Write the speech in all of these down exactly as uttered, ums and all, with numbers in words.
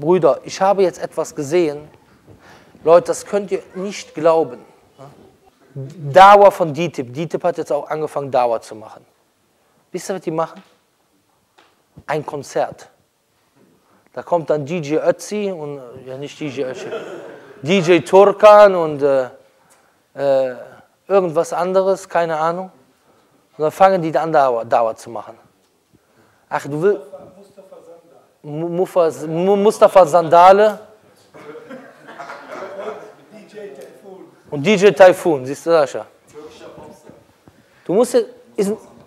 Brüder, ich habe jetzt etwas gesehen. Leute, das könnt ihr nicht glauben. Dawa von D I T I B. D I T I B hat jetzt auch angefangen, Dawa zu machen. Wisst ihr, was die machen? Ein Konzert. Da kommt dann D J Ötzi und, ja nicht D J Ötzi, D J Tarkan und äh, äh, irgendwas anderes, keine Ahnung. Und dann fangen die an, Dawa, Dawa zu machen. Ach, du willst... Mustafa Sandale. Mustafa Sandale. Und D J Typhoon, siehst du das schon? Türkischer Popstar. Du musst, ist,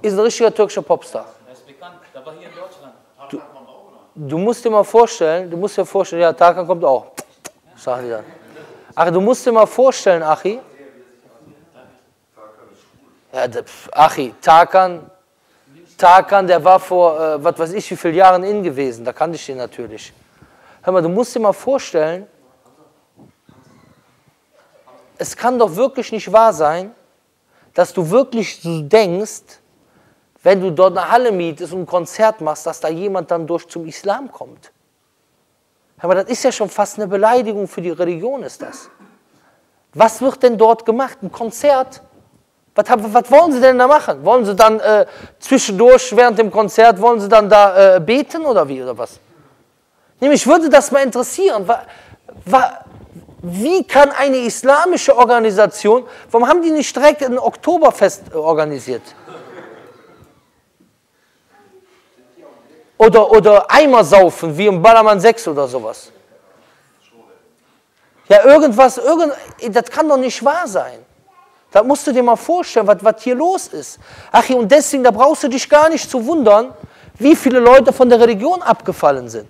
ist ein richtiger türkischer Popstar. Er ist bekannt, der war hier in Deutschland. Tarkan kommt auch, oder? Du musst dir mal vorstellen, du musst dir vorstellen, ja, Tarkan kommt auch. Sag die dann. Ach, du musst dir mal vorstellen, Achi. Ja, Achi, Tarkan, Tarkan, der war vor, äh, was weiß ich, wie vielen Jahren in gewesen, da kannte ich den natürlich. Hör mal, du musst dir mal vorstellen, es kann doch wirklich nicht wahr sein, dass du wirklich denkst, wenn du dort eine Halle mietest und ein Konzert machst, dass da jemand dann durch zum Islam kommt. Aber das ist ja schon fast eine Beleidigung für die Religion, ist das. Was wird denn dort gemacht? Ein Konzert? Was, was wollen sie denn da machen? Wollen sie dann äh, zwischendurch während dem Konzert, wollen sie dann da äh, beten oder wie oder was? Nämlich würde das mal interessieren, wa, wa, wie kann eine islamische Organisation, warum haben die nicht direkt ein Oktoberfest organisiert? Oder, oder Eimer saufen, wie im Ballermann sechs oder sowas. Ja, irgendwas, irgend, das kann doch nicht wahr sein. Da musst du dir mal vorstellen, was, was hier los ist. Ach, und deswegen, da brauchst du dich gar nicht zu wundern, wie viele Leute von der Religion abgefallen sind.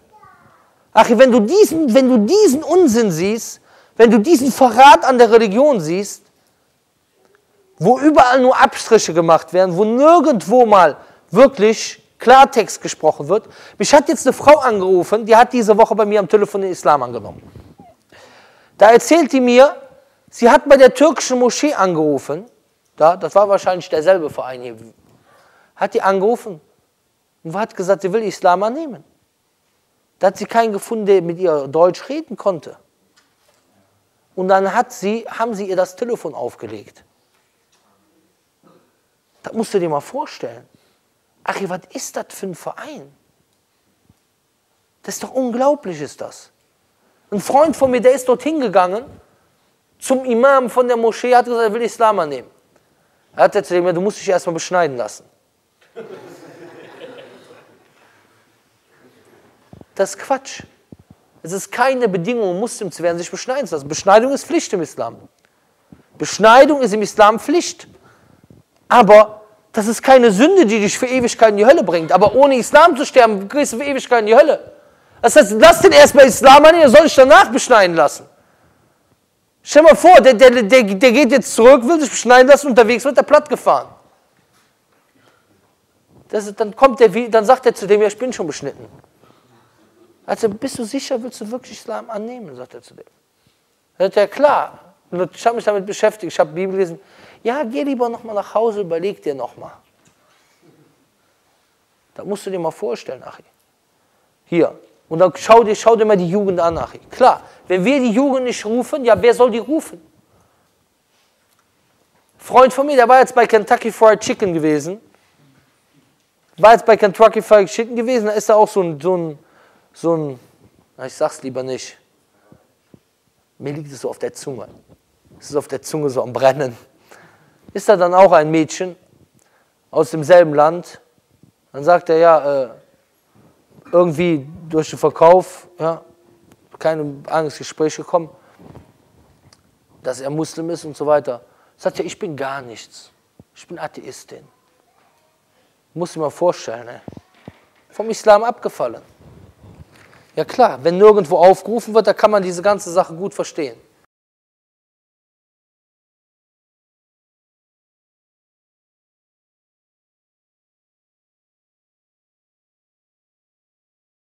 Ach, wenn du diesen, wenn du diesen Unsinn siehst, wenn du diesen Verrat an der Religion siehst, wo überall nur Abstriche gemacht werden, wo nirgendwo mal wirklich Klartext gesprochen wird. Mich hat jetzt eine Frau angerufen, die hat diese Woche bei mir am Telefon den Islam angenommen. Da erzählt die mir, sie hat bei der türkischen Moschee angerufen, da, das war wahrscheinlich derselbe Verein hier, hat die angerufen und hat gesagt, sie will Islam annehmen. Da hat sie keinen gefunden, der mit ihr Deutsch reden konnte. Und dann hat sie, haben sie ihr das Telefon aufgelegt. Das musst du dir mal vorstellen. Ach, was ist das für ein Verein? Das ist doch unglaublich, ist das. Ein Freund von mir, der ist dorthin gegangen, zum Imam von der Moschee, hat gesagt, er will Islam annehmen. Er hat zu dem gesagt, du musst dich erstmal beschneiden lassen. Das ist Quatsch. Es ist keine Bedingung, um Muslim zu werden, sich beschneiden zu lassen. Beschneidung ist Pflicht im Islam. Beschneidung ist im Islam Pflicht. Aber das ist keine Sünde, die dich für Ewigkeit in die Hölle bringt. Aber ohne Islam zu sterben, gehst du für Ewigkeit in die Hölle. Das heißt, lass den erstmal Islam an, der soll dich danach beschneiden lassen. Stell dir mal vor, der, der, der, der geht jetzt zurück, will sich beschneiden lassen, unterwegs wird er platt gefahren. Das, dann, kommt der, dann sagt er zu dem, ja, ich bin schon beschnitten. Also, bist du sicher, willst du wirklich Islam annehmen, sagt er zu dem. Er sagt, ja klar, ich habe mich damit beschäftigt, ich habe Bibel gelesen. Ja, geh lieber nochmal nach Hause, überleg dir nochmal. Da musst du dir mal vorstellen, Achi. Hier, und dann schau dir, schau dir mal die Jugend an, Achi. Klar, wenn wir die Jugend nicht rufen, ja, wer soll die rufen? Freund von mir, der war jetzt bei Kentucky Fried Chicken gewesen. War jetzt bei Kentucky Fried Chicken gewesen, da ist da auch so ein... So ein So ein, ich sag's lieber nicht. Mir liegt es so auf der Zunge. Es ist auf der Zunge so am Brennen. Ist da dann auch ein Mädchen aus demselben Land? Dann sagt er, ja, äh, irgendwie durch den Verkauf, ja, kein anderes Gespräch gekommen, dass er Muslim ist und so weiter. Sagt er, ich bin gar nichts. Ich bin Atheistin. Muss ich mal vorstellen, ne? Vom Islam abgefallen. Ja klar, wenn nirgendwo aufgerufen wird, da kann man diese ganze Sache gut verstehen.